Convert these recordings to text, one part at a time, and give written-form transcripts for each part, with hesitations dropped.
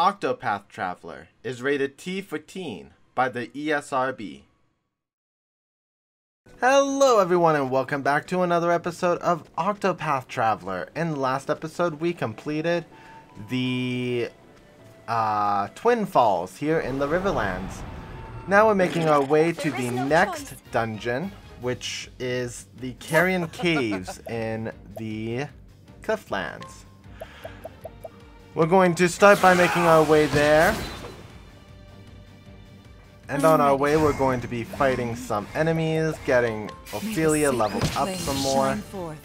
Octopath Traveler is rated T for teen by the ESRB. Hello everyone and welcome back to another episode of Octopath Traveler. In the last episode we completed the Twin Falls here in the Riverlands. Now we're making our way to the next dungeon, which is the Carrion Caves in the Clifflands. We're going to start by making our way there. And on our way, we're going to be fighting some enemies, getting Ophelia leveled up some more.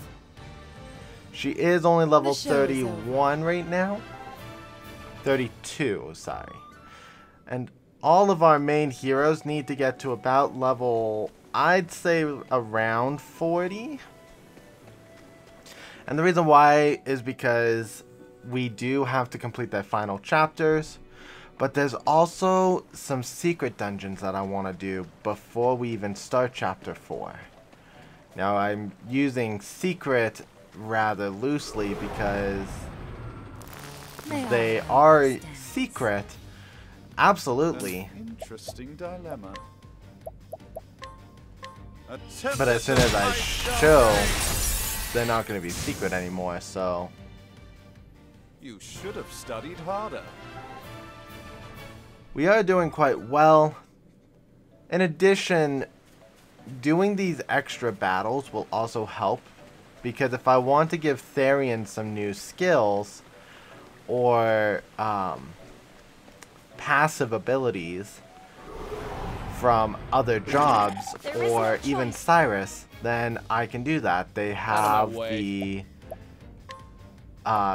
She is only level 31 right now. 32, sorry. And all of our main heroes need to get to about level, I'd say around 40. And the reason why is because we do have to complete their final chapters, but there's also some secret dungeons that I want to do before we even start chapter 4. Now I'm using secret rather loosely because they are secret, absolutely. Interesting dilemma. But as soon as I show, they're not going to be secret anymore, so... You should have studied harder. We are doing quite well. In addition, doing these extra battles will also help, because if I want to give Therion some new skills or passive abilities from other jobs or even Cyrus, then I can do that. They have the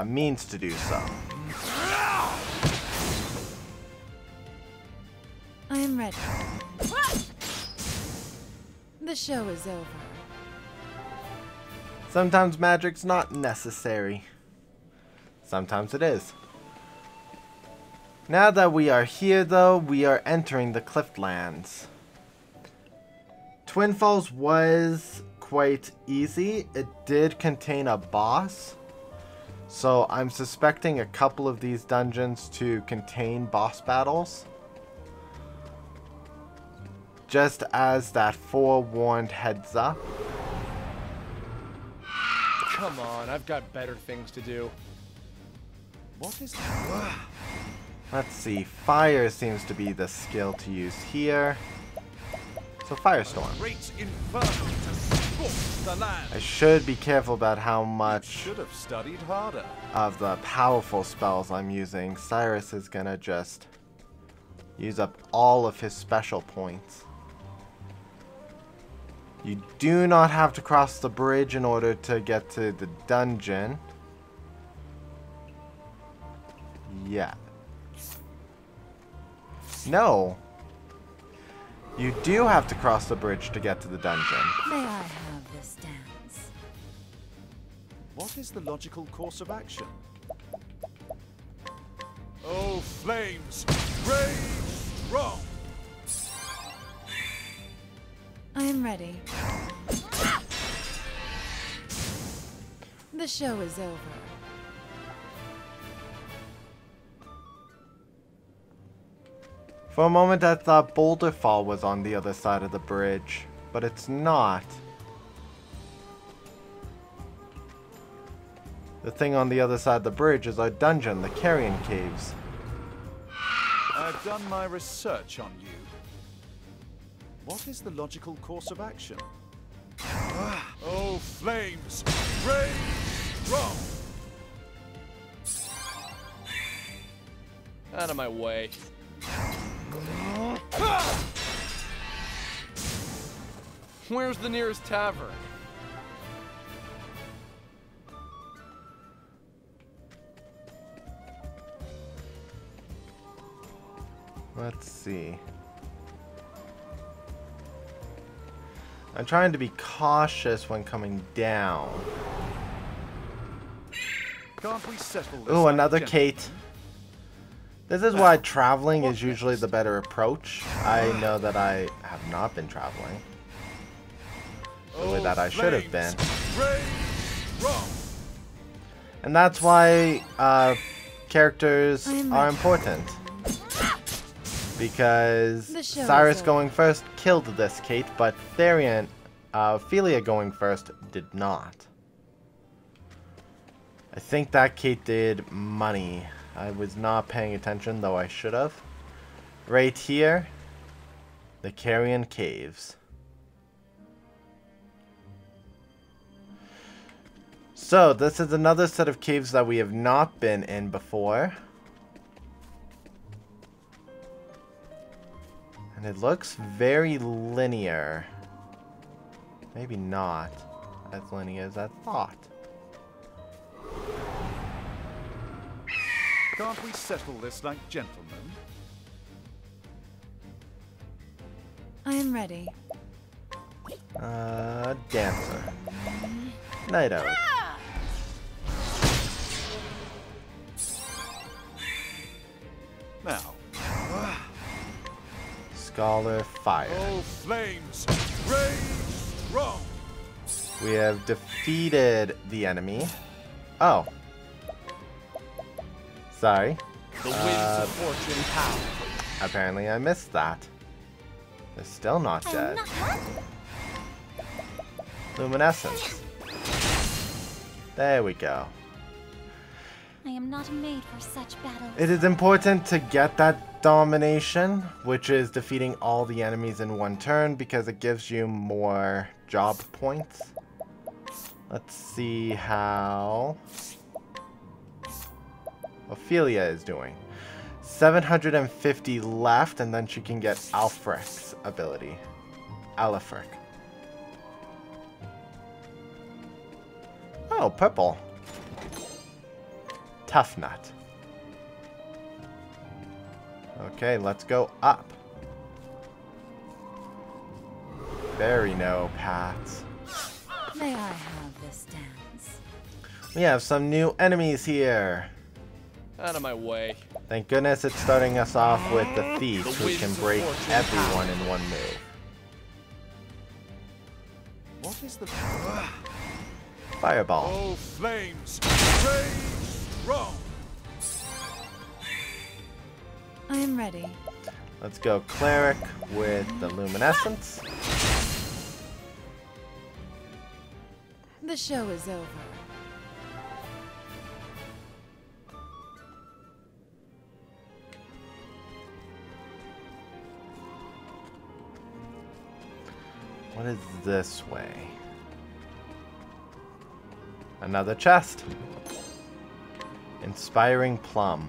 means to do so. I am ready. The show is over. Sometimes magic's not necessary. Sometimes it is. Now that we are here, though, we are entering the Clifflands. Twin Falls was quite easy. It did contain a boss. So I'm suspecting a couple of these dungeons to contain boss battles, just as that forewarned heads up. Come on, I've got better things to do. What is that? Let's see, fire seems to be the skill to use here. So firestorm. I should be careful about how much of the powerful spells I'm using. Cyrus is gonna just use up all of his special points. You do not have to cross the bridge in order to get to the dungeon. Yeah. No. You do have to cross the bridge to get to the dungeon. May I have this dance? What is the logical course of action? Oh, flames! Rage strong! I am ready. The show is over. For a moment I thought Boulderfall was on the other side of the bridge, but it's not. The thing on the other side of the bridge is our dungeon, the Carrion Caves. I've done my research on you. What is the logical course of action? Oh, flames! Rage strong! Out of my way. Where's the nearest tavern? Let's see. I'm trying to be cautious when coming down. Ooh, another Kate. This is why traveling is usually the better approach. I know that I have not been traveling the way that I should have been. And that's why characters are important. Because Cyrus going first killed this Kate, but Therion, Ophelia going first did not. I think that Kate did money. I was not paying attention, though I should have. Right here, the Carrion Caves. So, this is another set of caves that we have not been in before. And it looks very linear. Maybe not as linear as I thought. Can't we settle this like gentlemen? I am ready. Dancer. Night out. Now. Scholar Fire. All flames, rage strong. We have defeated the enemy. Oh. Sorry. The winds of fortune power. Apparently I missed that. They're still not dead. Luminescence. There we go. I am not made for such battles. It is important to get that domination, which is defeating all the enemies in one turn, because it gives you more job points. Let's see how Ophelia is doing. 750 left, and then she can get Alfric's ability. Alfric. Oh, purple. Tough nut. Okay, let's go up. Very no paths. May I have this dance? We have some new enemies here. Out of my way. Thank goodness it's starting us off with the thief, who can break everyone in one move. What is the power? Fireball. Oh, flames. Rain. Wrong. I am ready. Let's go cleric with the luminescence. The show is over. What is this way? Another chest. Inspiring Plum.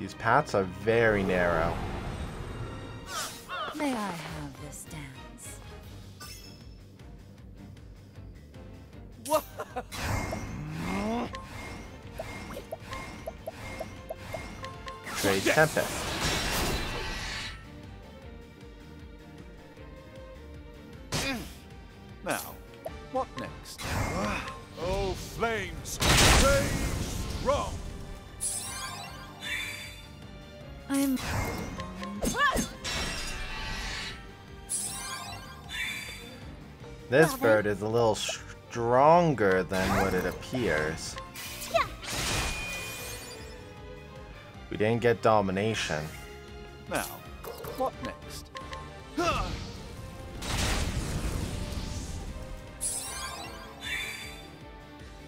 These paths are very narrow. May I have this dance? What? Trade Tempest. Now, what next? Oh, flames! Rage wrong! I'm... This bird is a little stronger than what it appears. Yeah. We didn't get domination. Now, what next?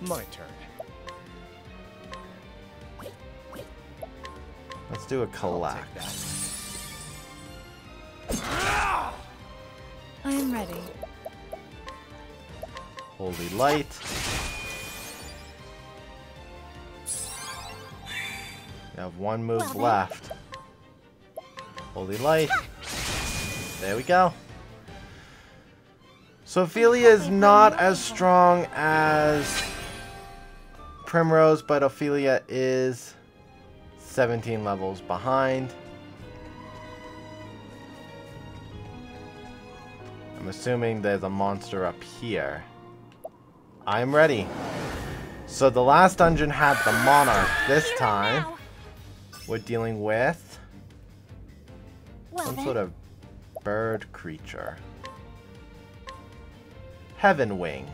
My turn. Let's do a collect. I am ready. Holy light. You have one move left. Holy light. There we go. So Ophelia is not as strong as Primrose, but Ophelia is 17 levels behind. I'm assuming there's a monster up here. I'm ready. So the last dungeon had the monarch. This time, we're dealing with some sort of bird creature. Heavenwing.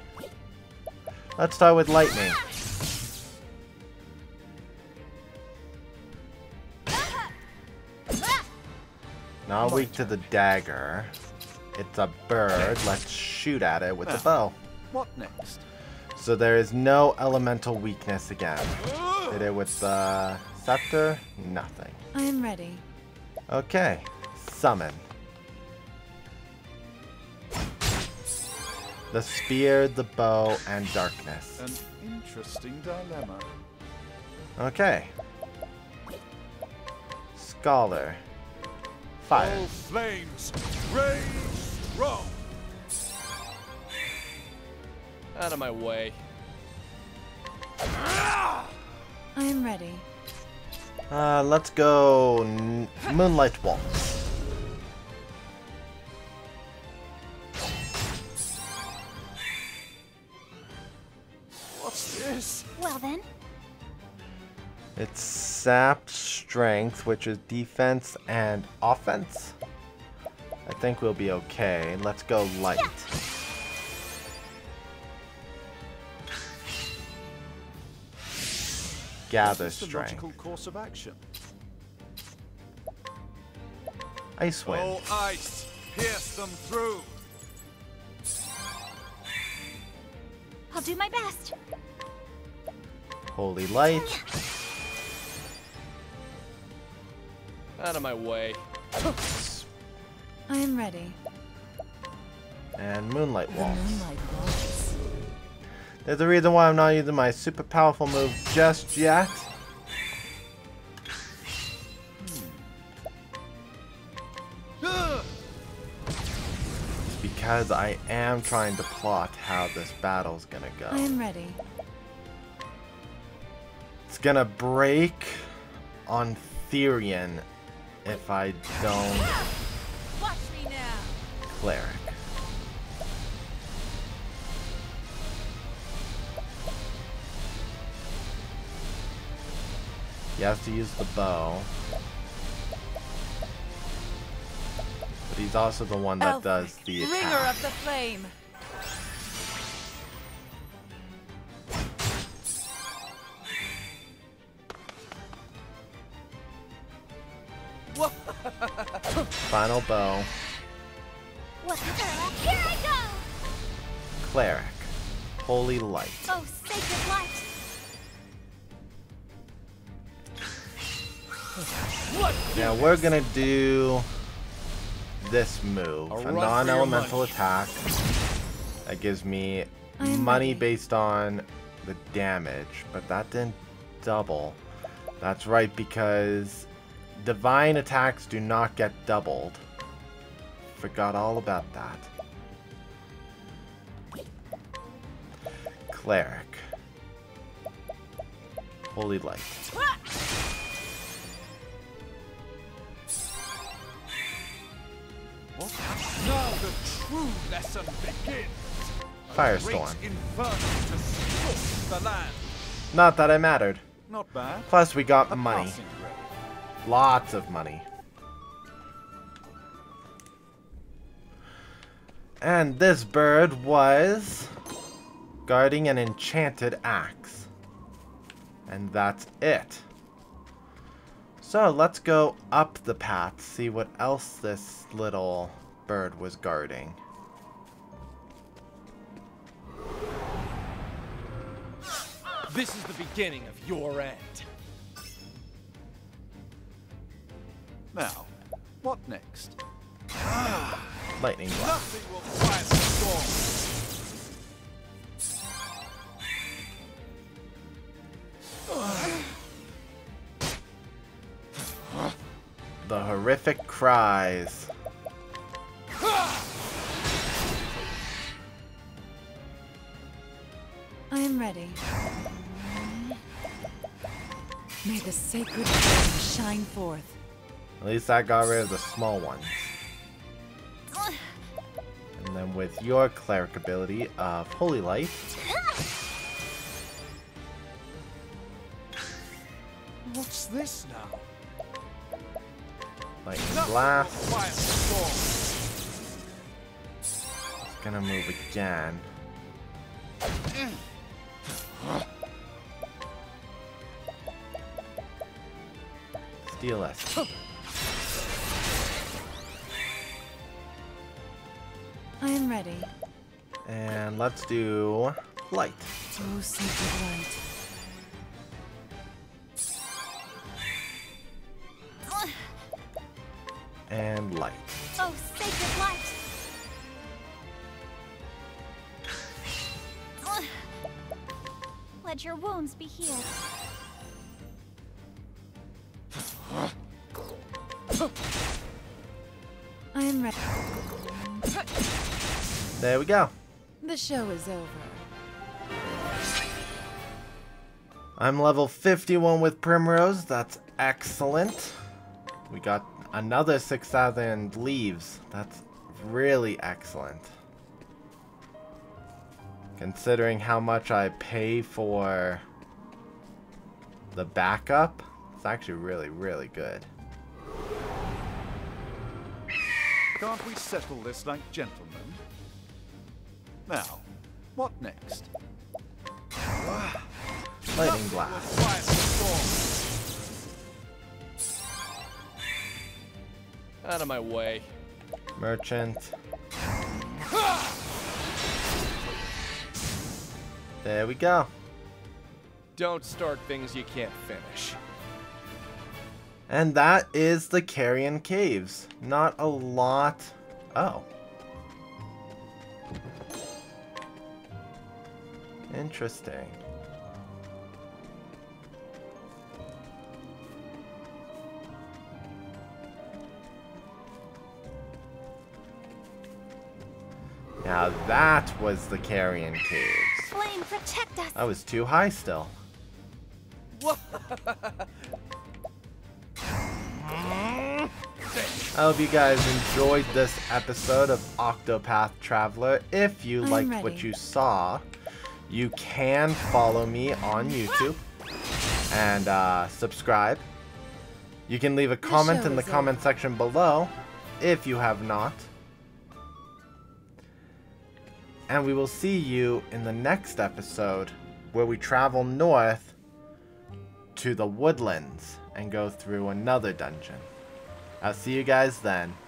Let's start with lightning. Not weak to the dagger. It's a bird. Let's shoot at it with the bow. What next? So there is no elemental weakness again. Did it with the scepter? Nothing. I am ready. Okay. Summon. The spear, the bow, and darkness. An interesting dilemma. Okay. Scholar. Fire. All flames, rage strong. Out of my way. I am ready. Let's go Moonlight Waltz. What's this? Well then. It's sap strength, which is defense and offense. I think we'll be okay. Let's go light. Yeah. Gather strength. Course of action. Ice wind. Oh, ice! Pierce them through. I'll do my best. Holy light. Out of my way. I am ready. And moonlight waltz. Moonlight waltz. There's a reason why I'm not using my super powerful move just yet. It's because I am trying to plot how this battle's gonna go. I'm ready. It's gonna break on Therion if I don't. Watch me now. Cleric. You have to use the bow. But he's also the one that does the attack. Ringer of the flame. Final bow. What the hell? Here I go! Cleric. Holy light. Oh, sacred light! Now we're gonna do this move, a non-elemental attack that gives me money based on the damage, but that didn't double. That's right, because divine attacks do not get doubled. Forgot all about that. Cleric. Holy light. Now the true lesson begins. Firestorm. Not that it mattered. Not bad. Plus we got money. Lots of money. And this bird was guarding an enchanted axe. And that's it. So let's go up the path, see what else this little bird was guarding. This is the beginning of your end. Now, what next? Lightning blast. Nothing will quiet the storm. The horrific cries. I am ready. May the sacred flame shine forth. At least I got rid of the small ones. And then with your cleric ability of Holy Light. What's this now? Lightning blast. It's gonna move again. Steal us. I am ready. And let's do light. Oh, sacred light. And light. Oh, sacred light. Let your wounds be healed. I am ready. There we go. The show is over. I'm level 51 with Primrose. That's excellent. We got another 6,000 leaves. That's really excellent. Considering how much I pay for the backup, it's actually really, really good. Can't we settle this like gentlemen? Now, what next? Lightning blast. Out of my way. Merchant. There we go. Don't start things you can't finish. And that is the Carrion Caves. Not a lot. Oh. Interesting. Now that was the Carrion Caves. Flame, protect us. I was too high still. I hope you guys enjoyed this episode of Octopath Traveler. If you liked what you saw, you can follow me on YouTube and subscribe. You can leave a comment in the comment section below if you have not. And we will see you in the next episode where we travel north to the woodlands and go through another dungeon. I'll see you guys then.